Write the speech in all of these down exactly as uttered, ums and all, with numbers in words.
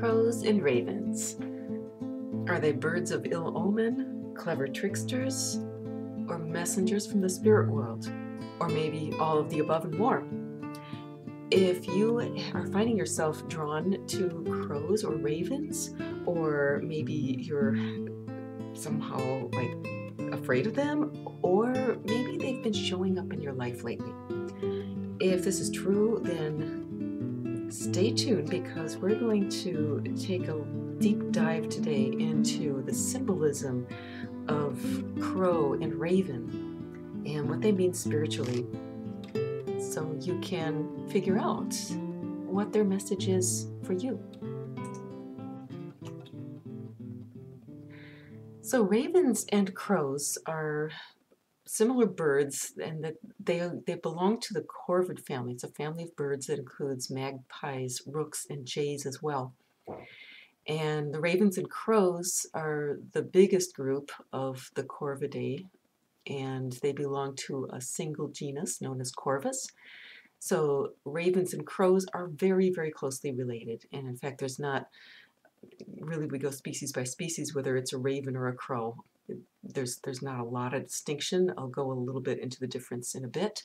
crows and ravens. Are they birds of ill omen, clever tricksters, or messengers from the spirit world, or maybe all of the above and more? If you are finding yourself drawn to crows or ravens, or maybe you're somehow like afraid of them, or maybe they've been showing up in your life lately. If this is true, then stay tuned, because we're going to take a deep dive today into the symbolism of crow and raven and what they mean spiritually, so you can figure out what their message is for you. So ravens and crows are similar birds, and that they they belong to the corvid family. It's a family of birds that includes magpies, rooks, and jays as well. And the ravens and crows are the biggest group of the Corvidae, and they belong to a single genus known as Corvus. So ravens and crows are very, very closely related, and in fact there's not really, we go species by species, whether it's a raven or a crow. There's, there's not a lot of distinction. I'll go a little bit into the difference in a bit.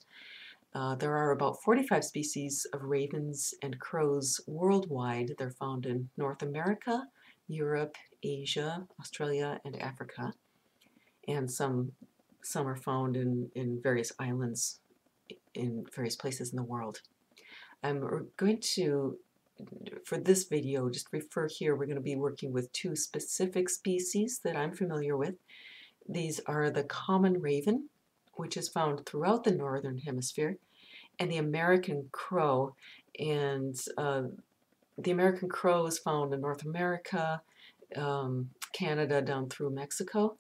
Uh, there are about forty-five species of ravens and crows worldwide. They're found in North America, Europe, Asia, Australia, and Africa. And some, some are found in, in various islands in various places in the world. I'm going to For this video, just refer here, we're going to be working with two specific species that I'm familiar with. These are the common raven, which is found throughout the northern hemisphere, and the American crow. And uh, the American crow is found in North America, um, Canada, down through Mexico.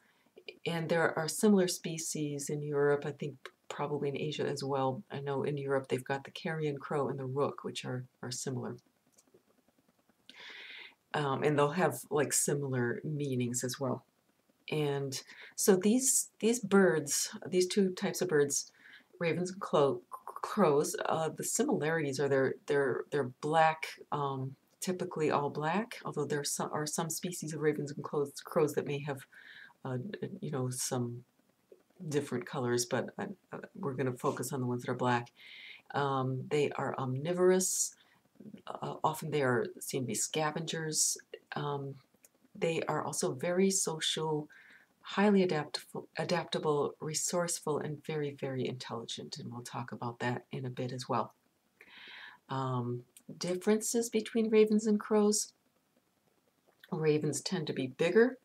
And there are similar species in Europe, I think probably in Asia as well. I know in Europe they've got the carrion crow and the rook, which are, are similar. Um, and they'll have like similar meanings as well. And so these these birds, these two types of birds, ravens and crows, uh, the similarities are they're they're they're black, um, typically all black. Although there some, are some species of ravens and crows, crows that may have, uh, you know, some different colors. But I, we're going to focus on the ones that are black. Um, they are omnivorous. Uh, often they are seen to be scavengers. Um, they are also very social, highly adaptable, adaptable, resourceful, and very, very intelligent. And we'll talk about that in a bit as well. Um, differences between ravens and crows. Ravens tend to be bigger.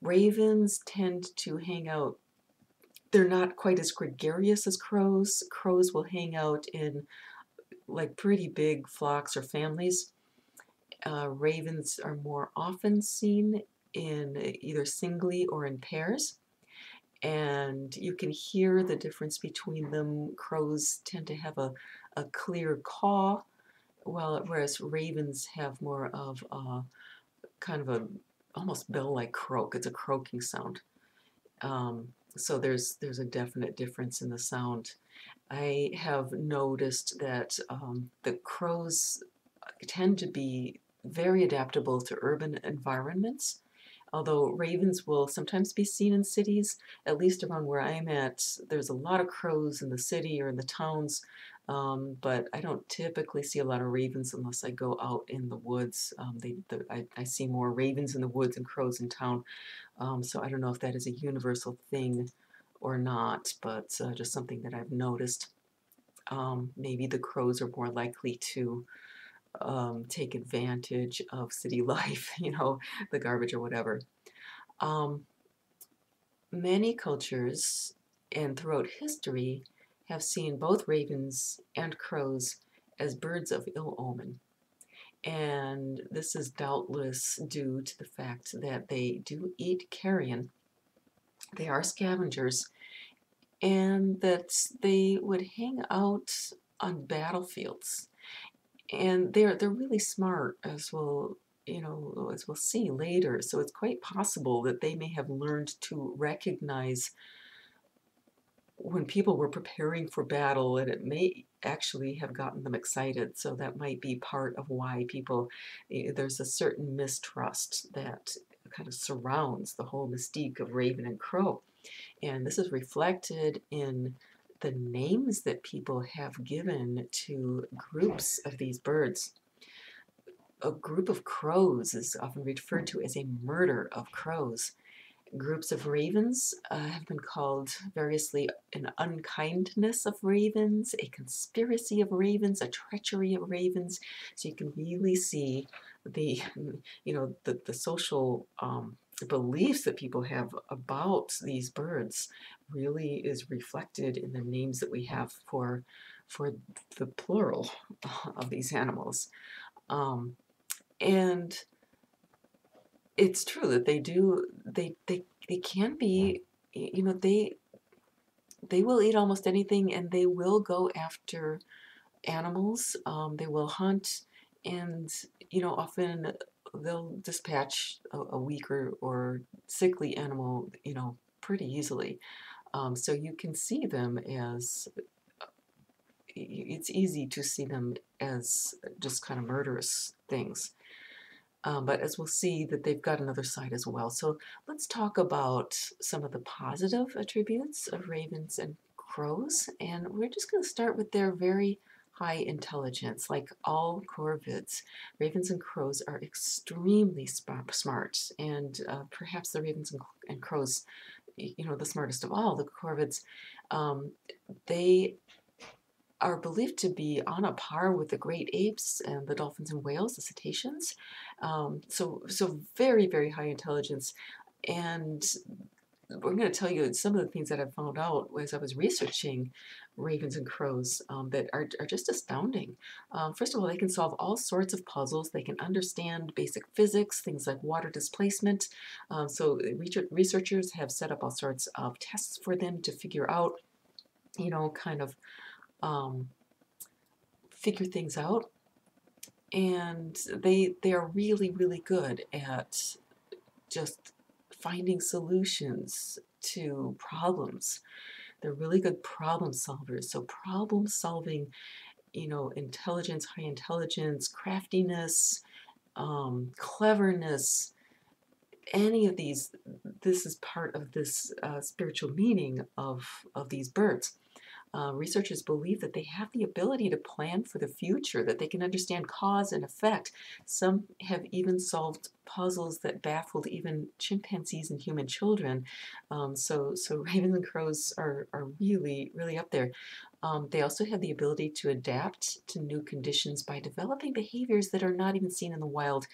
Ravens tend to hang out. They're not quite as gregarious as crows. Crows will hang out in like pretty big flocks or families. Uh, ravens are more often seen in either singly or in pairs, and you can hear the difference between them. Crows tend to have a, a clear caw, while, whereas ravens have more of a kind of a almost bell-like croak. It's a croaking sound. Um, so there's there's a definite difference in the sound. I have noticed that um, the crows tend to be very adaptable to urban environments, although ravens will sometimes be seen in cities. At least around where I'm at, there's a lot of crows in the city or in the towns, um, but I don't typically see a lot of ravens unless I go out in the woods. Um, they, the, I, I see more ravens in the woods and crows in town, um, so I don't know if that is a universal thing or not, but uh, just something that I've noticed. Um, maybe the crows are more likely to um, take advantage of city life, you know, the garbage or whatever. Um, many cultures and throughout history have seen both ravens and crows as birds of ill omen. And this is doubtless due to the fact that they do eat carrion. They are scavengers, and that they would hang out on battlefields, and they're they're really smart, as we'll you know as we'll see later. So it's quite possible that they may have learned to recognize when people were preparing for battle, and it may actually have gotten them excited. So that might be part of why people, there's a certain mistrust that kind of surrounds the whole mystique of Raven and Crow. And this is reflected in the names that people have given to groups of these birds. A group of crows is often referred to as a murder of crows. Groups of ravens uh, have been called variously an unkindness of ravens, a conspiracy of ravens, a treachery of ravens. So you can really see the, you know, the, the social um, the beliefs that people have about these birds really is reflected in the names that we have for, for the plural of these animals. Um, and it's true that they do, they, they, they can be, you know, they, they will eat almost anything, and they will go after animals. Um, they will hunt, and, you know, often they'll dispatch a, a weak or, or sickly animal, you know, pretty easily. Um, so you can see them as, it's easy to see them as just kind of murderous things. Um, but as we'll see, that they've got another side as well. So let's talk about some of the positive attributes of ravens and crows. And we're just going to start with their very high intelligence. Like all corvids, ravens and crows are extremely smart. And uh, perhaps the ravens and, and crows, you know, the smartest of all, the corvids, um, they are believed to be on a par with the great apes and the dolphins and whales, the cetaceans. Um, so, so very, very high intelligence. And we're going to tell you some of the things that I found out as I was researching ravens and crows um, that are, are just astounding. Um, first of all, they can solve all sorts of puzzles. They can understand basic physics, things like water displacement. Um, so researchers have set up all sorts of tests for them to figure out, you know, kind of Um, figure things out, and they they are really, really good at just finding solutions to problems. They're really good problem solvers. So problem solving, you know, intelligence, high intelligence, craftiness, um, cleverness, any of these, this is part of this uh, spiritual meaning of, of these birds. Uh, researchers believe that they have the ability to plan for the future, that they can understand cause and effect. Some have even solved puzzles that baffled even chimpanzees and human children. Um, so, so ravens and crows are, are really, really up there. Um, they also have the ability to adapt to new conditions by developing behaviors that are not even seen in the wild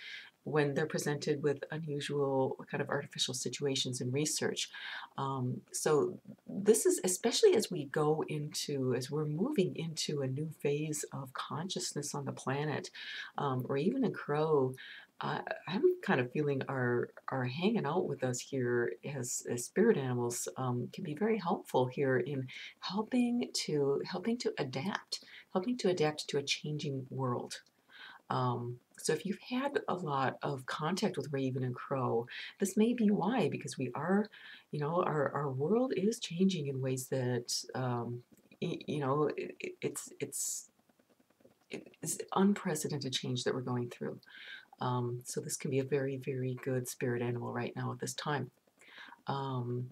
when they're presented with unusual kind of artificial situations in research. Um, so this is, especially as we go into, as we're moving into a new phase of consciousness on the planet, um, or even a crow, uh, I'm kind of feeling our, our hanging out with us here as, as spirit animals um, can be very helpful here in helping to, helping to adapt, helping to adapt to a changing world. Um, so if you've had a lot of contact with raven and crow, this may be why, because we are, you know, our, our world is changing in ways that, um, you know, it, it's, it's, it's unprecedented change that we're going through. Um, so this can be a very, very good spirit animal right now at this time. Um,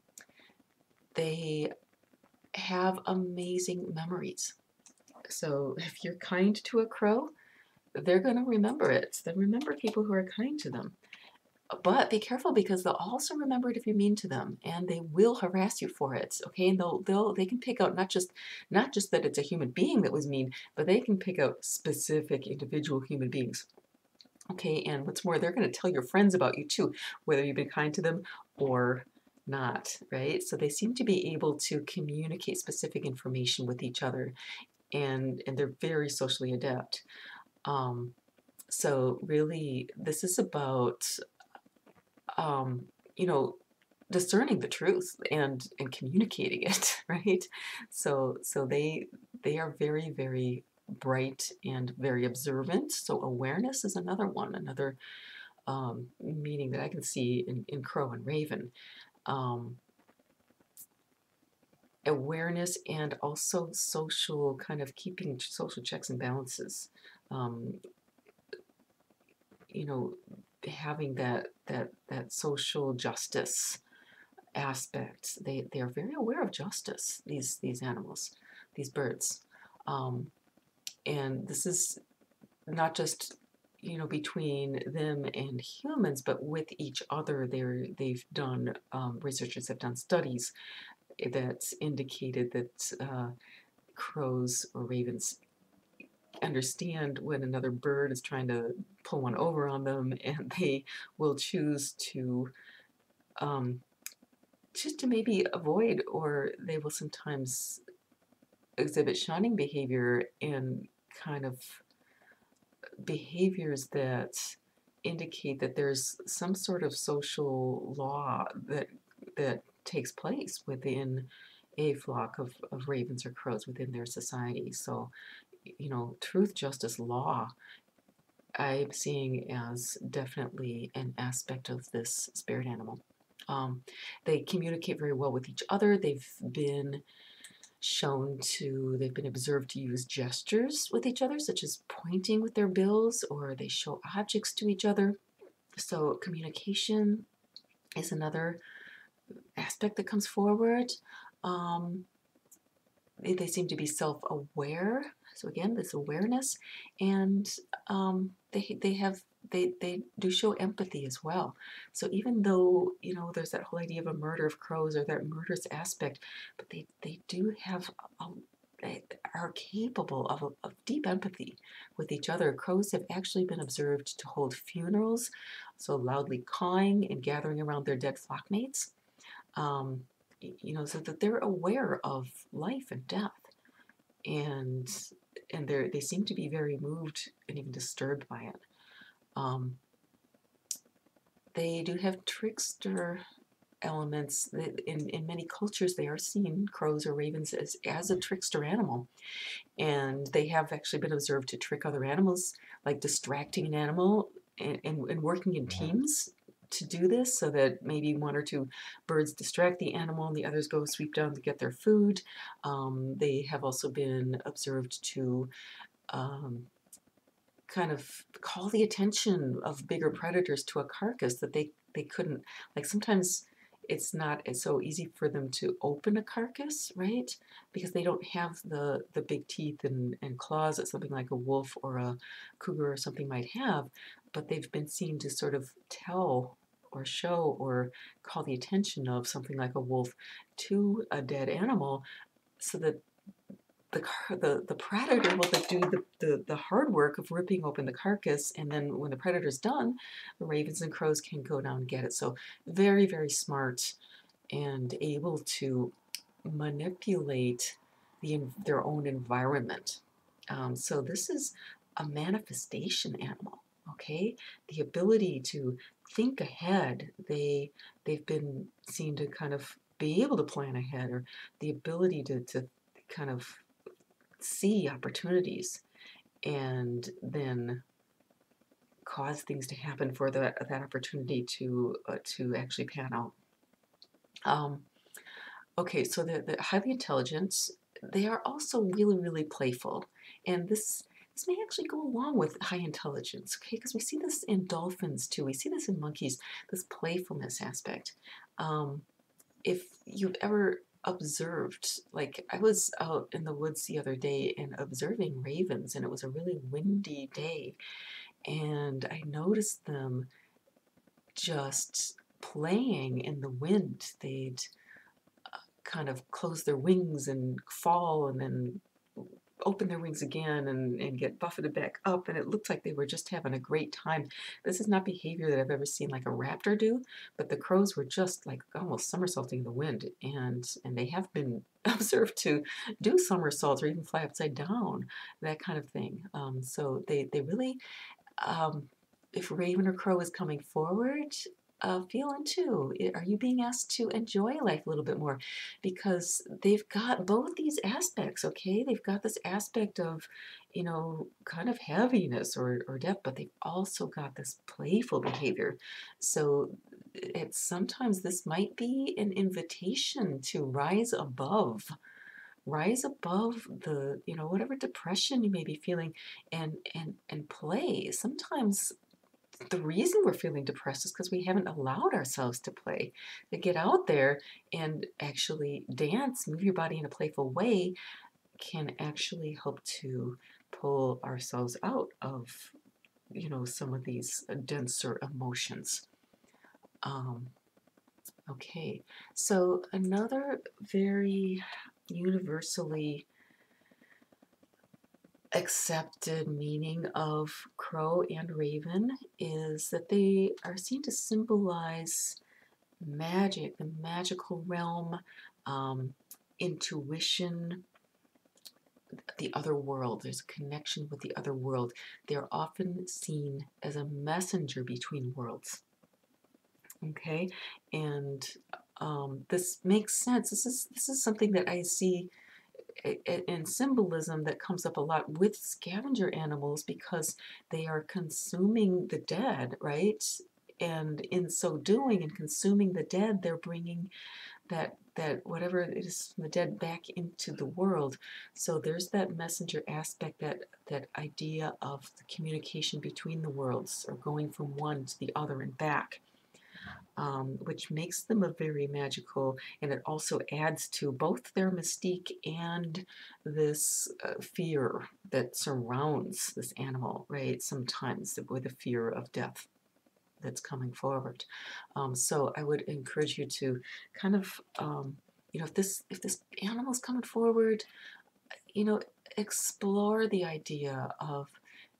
they have amazing memories. So if you're kind to a crow, they're going to remember it. They remember people who are kind to them. But be careful, because they'll also remember it if you're mean to them, and they will harass you for it. Okay, and they'll they'll they can pick out not just not just that it's a human being that was mean, but they can pick out specific individual human beings. Okay, and what's more, they're going to tell your friends about you too, whether you've been kind to them or not. Right? So they seem to be able to communicate specific information with each other, and and they're very socially adept. Um, so really this is about, um, you know, discerning the truth and, and communicating it, right? So, so they, they are very, very bright and very observant. So awareness is another one, another, um, meaning that I can see in, in crow and raven. Um, awareness and also social kind of keeping social checks and balances. Um, you know, having that that that social justice aspect. They they are very aware of justice. These these animals, these birds, um, and this is not just, you know, between them and humans, but with each other. They're, they've done, um, researchers have done studies that's indicated that uh, crows or ravens understand when another bird is trying to pull one over on them, and they will choose to um, just to maybe avoid, or they will sometimes exhibit shunning behavior and kind of behaviors that indicate that there's some sort of social law that that takes place within a flock of, of ravens or crows within their society. So, you know, truth, justice, law, I'm seeing as definitely an aspect of this spirit animal. Um, they communicate very well with each other. They've been shown to, they've been observed to use gestures with each other, such as pointing with their bills, or they show objects to each other. So communication is another aspect that comes forward. Um, they, they seem to be self-aware. So again, this awareness, and um, they they have they they do show empathy as well. So even though, you know, there's that whole idea of a murder of crows or that murderous aspect, but they they do have a, they are capable of of deep empathy with each other. Crows have actually been observed to hold funerals, so loudly cawing and gathering around their dead flock mates. Um, you know, so that they're aware of life and death, and. And they they seem to be very moved and even disturbed by it. Um, they do have trickster elements. In, in many cultures, they are seen, crows or ravens, as, as a trickster animal. And they have actually been observed to trick other animals, like distracting an animal and, and, and working in teams to do this, so that maybe one or two birds distract the animal and the others go sweep down to get their food. Um, they have also been observed to um, kind of call the attention of bigger predators to a carcass that they, they couldn't. Like sometimes it's not it's so easy for them to open a carcass, right? Because they don't have the, the big teeth and, and claws that something like a wolf or a cougar or something might have. But they've been seen to sort of tell or show or call the attention of something like a wolf to a dead animal, so that the the, the predator will do the, the, the hard work of ripping open the carcass, and then when the predator's done, the ravens and crows can go down and get it. So very, very smart and able to manipulate the, their own environment. Um, so this is a manifestation animal. Okay, the ability to think ahead, they, they've been seen to kind of be able to plan ahead, or the ability to, to kind of see opportunities and then cause things to happen for the, that opportunity to, uh, to actually pan out. Um, okay, so they're, they're highly intelligent. They are also really, really playful, and this... This may actually go along with high intelligence, okay? Because we see this in dolphins too. We see this in monkeys, this playfulness aspect. Um, if you've ever observed, like I was out in the woods the other day and observing ravens, and it was a really windy day, and I noticed them just playing in the wind. They'd uh, kind of close their wings and fall, and then open their wings again and, and get buffeted back up, and it looked like they were just having a great time. This is not behavior that I've ever seen like a raptor do, but the crows were just like almost somersaulting in the wind, and and they have been observed to do somersaults or even fly upside down, that kind of thing. Um, so they, they really, um, if raven or crow is coming forward, uh, feeling too? Are you being asked to enjoy life a little bit more? Because they've got both these aspects, okay? They've got this aspect of, you know, kind of heaviness or, or depth, but they've also got this playful behavior. So it's sometimes this might be an invitation to rise above. Rise above the, you know, whatever depression you may be feeling and, and, and play. Sometimes the reason we're feeling depressed is because we haven't allowed ourselves to play, to get out there and actually dance, move your body in a playful way can actually help to pull ourselves out of, you know, some of these denser emotions. Um, okay, so another very universally accepted meaning of crow and raven is that they are seen to symbolize magic, the magical realm, um, intuition, the other world. There's a connection with the other world. They're often seen as a messenger between worlds. Okay, and Um, this makes sense. This is this is something that I see in symbolism that comes up a lot with scavenger animals because they are consuming the dead, right? And in so doing, and consuming the dead, they're bringing that that whatever it is from the dead back into the world. So there's that messenger aspect, that that idea of the communication between the worlds, or going from one to the other and back. Um, which makes them a very magical, and it also adds to both their mystique and this uh, fear that surrounds this animal, right? Sometimes with a fear of death that's coming forward. Um, so I would encourage you to kind of, um, you know, if this if this animal's coming forward, you know, explore the idea of,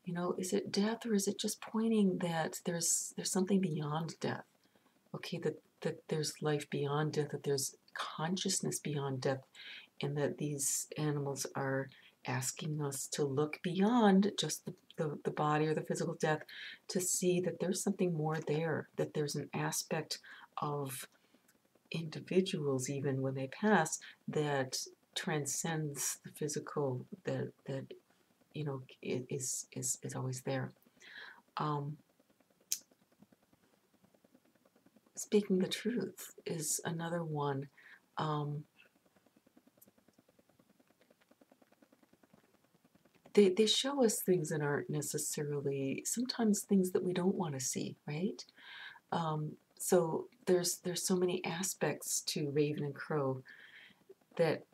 you know, is it death or is it just pointing that there's there's something beyond death? Okay, that, that there's life beyond death, that there's consciousness beyond death, and that these animals are asking us to look beyond just the, the, the body or the physical death to see that there's something more there, that there's an aspect of individuals, even when they pass, that transcends the physical, that, that you know, is, is, is always there. Um, Speaking the truth is another one. Um, they, they show us things that aren't necessarily, sometimes things that we don't want to see, right? Um, so there's, there's so many aspects to raven and crow that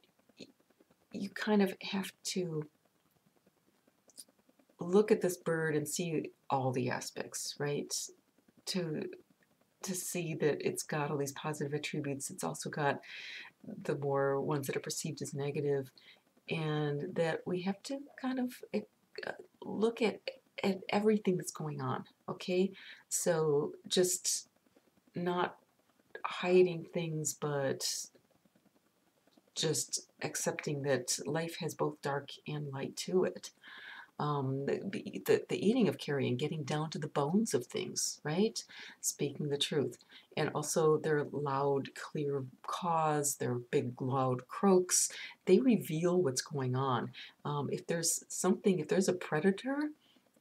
you kind of have to look at this bird and see all the aspects, right? To... to see that it's got all these positive attributes, it's also got the more ones that are perceived as negative, and that we have to kind of look at, at everything that's going on, okay? So just not hiding things, but just accepting that life has both dark and light to it. Um, the, the, the eating of carrion, and getting down to the bones of things, right? Speaking the truth. And also their loud, clear caws, their big, loud croaks, they reveal what's going on. Um, if there's something, if there's a predator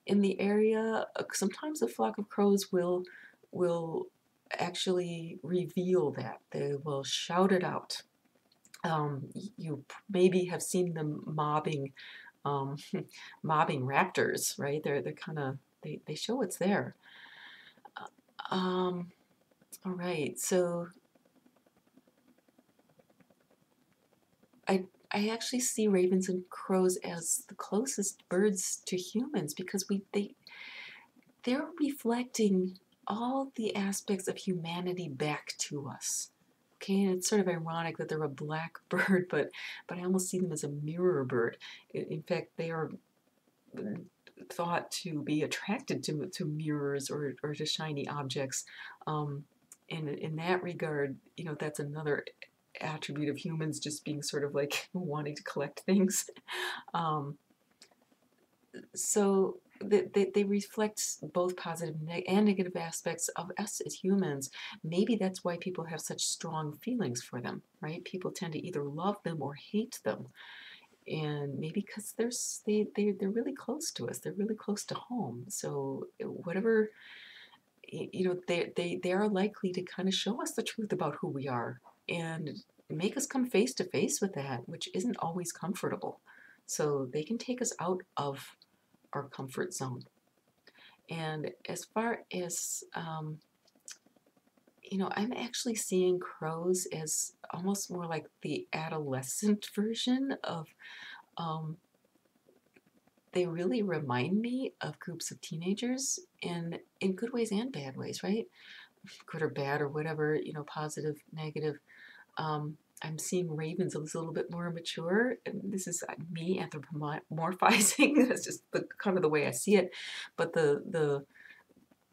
in the area, sometimes a flock of crows will, will actually reveal that. They will shout it out. Um, you maybe have seen them mobbing Um, mobbing raptors, right? They're, they're kind of, they, they show what's there. Uh, um, all right, so I, I actually see ravens and crows as the closest birds to humans because we, they, they're reflecting all the aspects of humanity back to us. Okay, and it's sort of ironic that they're a black bird, but but I almost see them as a mirror bird. In fact, they are thought to be attracted to to mirrors or or to shiny objects. Um, and in that regard, you know, that's another attribute of humans, just being sort of like wanting to collect things. Um, so they, they, they reflect both positive and negative aspects of us as humans. Maybe that's why people have such strong feelings for them, right? People tend to either love them or hate them. And maybe because they're, they, they, they're really close to us. They're really close to home. So whatever, you know, they, they, they are likely to kind of show us the truth about who we are and make us come face to face with that, which isn't always comfortable. So they can take us out of our comfort zone. And as far as, um, you know, I'm actually seeing crows as almost more like the adolescent version of, um, they really remind me of groups of teenagers in, in good ways and bad ways, right? Good or bad or whatever, you know, positive, negative. Um, I'm seeing ravens a little bit more immature, and this is me anthropomorphizing. That's just the, kind of the way I see it. But the the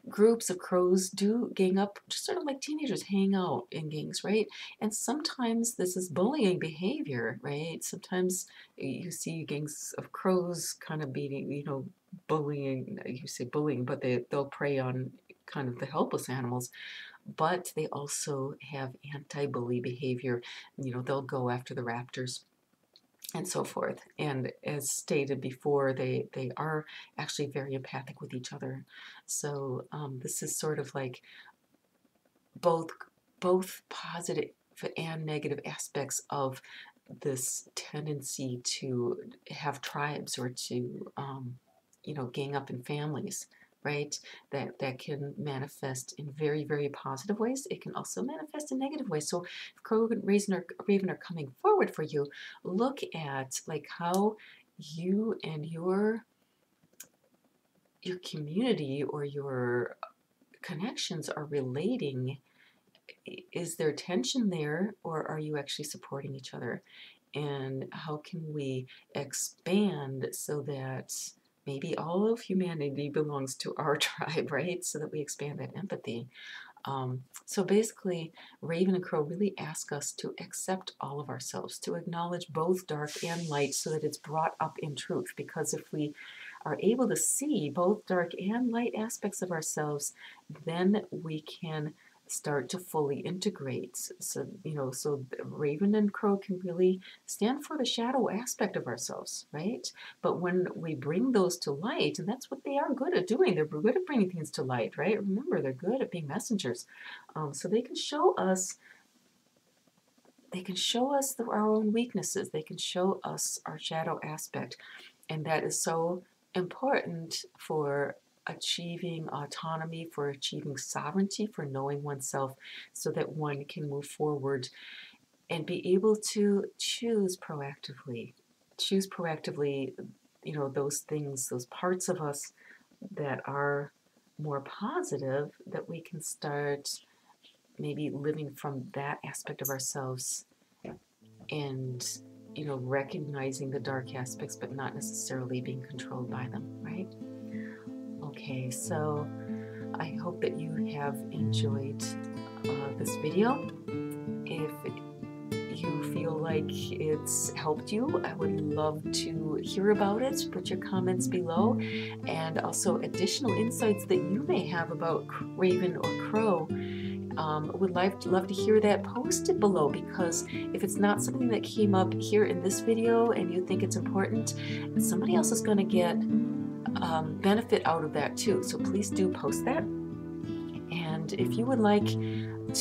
groups of crows do gang up, just sort of like teenagers hang out in gangs, right? And sometimes this is bullying behavior, right? Sometimes you see gangs of crows kind of beating, you know, bullying. You say bullying, but they they'll prey on kind of the helpless animals. But they also have anti-bully behavior. You know, they'll go after the raptors and so forth. And as stated before, they, they are actually very empathic with each other. So um, this is sort of like both, both positive and negative aspects of this tendency to have tribes or to, um, you know, gang up in families. Right, that that can manifest in very, very positive ways. It can also manifest in negative ways. So, if crow and raven are, raven are coming forward for you, look at like how you and your your community or your connections are relating. Is there tension there, or are you actually supporting each other? And how can we expand so that maybe all of humanity belongs to our tribe, right? So that we expand that empathy. Um, so basically, raven and crow really ask us to accept all of ourselves, to acknowledge both dark and light so that it's brought up in truth. Because if we are able to see both dark and light aspects of ourselves, then we can start to fully integrate. So, you know, so raven and crow can really stand for the shadow aspect of ourselves, right? But when we bring those to light, and that's what they are good at doing, they're good at bringing things to light, right? Remember, they're good at being messengers. Um, so they can show us, they can show us the, our own weaknesses. They can show us our shadow aspect. And that is so important for achieving autonomy, for achieving sovereignty, for knowing oneself so that one can move forward and be able to choose proactively, choose proactively, you know, those things, those parts of us that are more positive, that we can start maybe living from that aspect of ourselves and, you know, recognizing the dark aspects, but not necessarily being controlled by them, right? Okay, so I hope that you have enjoyed uh, this video. If you feel like it's helped you, I would love to hear about it. Put your comments below, and also additional insights that you may have about raven or crow. Um, would love to, love to hear that posted below, because if it's not something that came up here in this video and you think it's important, somebody else is going to get Um, benefit out of that too. So please do post that. And if you would like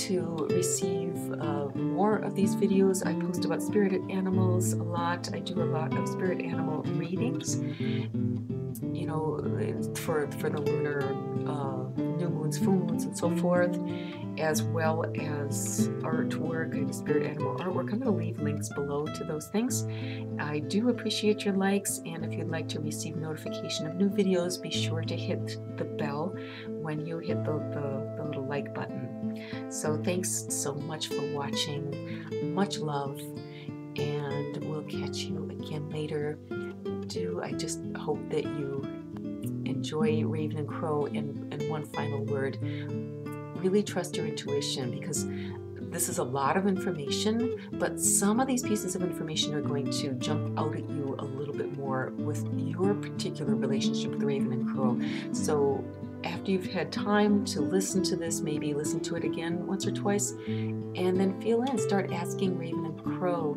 to receive uh, more of these videos, I post about spirited animals a lot. I do a lot of spirit animal readings, you know, for, for the lunar uh, new moons, full moons, and so forth, as well as artwork and spirit animal artwork. I'm going to leave links below to those things. I do appreciate your likes, and if you'd like to receive notification of new videos, be sure to hit the bell when you hit the, the, the little like button. So thanks so much for watching. Much love, and we'll catch you again later. Do I just hope that you enjoy raven and crow. And, and one final word, really trust your intuition, because This is a lot of information, but some of these pieces of information are going to jump out at you a little bit more with your particular relationship with Raven and Crow. So after you've had time to listen to this, maybe listen to it again once or twice, and then feel in, start asking Raven and Crow,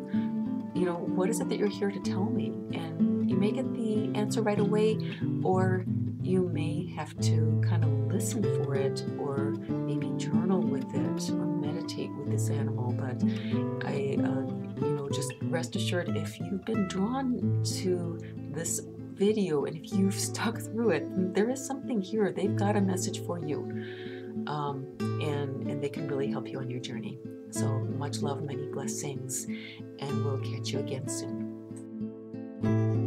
you know, what is it that you're here to tell me? And you may get the answer right away, or you may have to kind of listen for it, or maybe journal with it, or meditate with this animal. But I, uh, you know, just rest assured, if you've been drawn to this video and if you've stuck through it, there is something here. They've got a message for you, um, and, and they can really help you on your journey. So much love, many blessings, and we'll catch you again soon.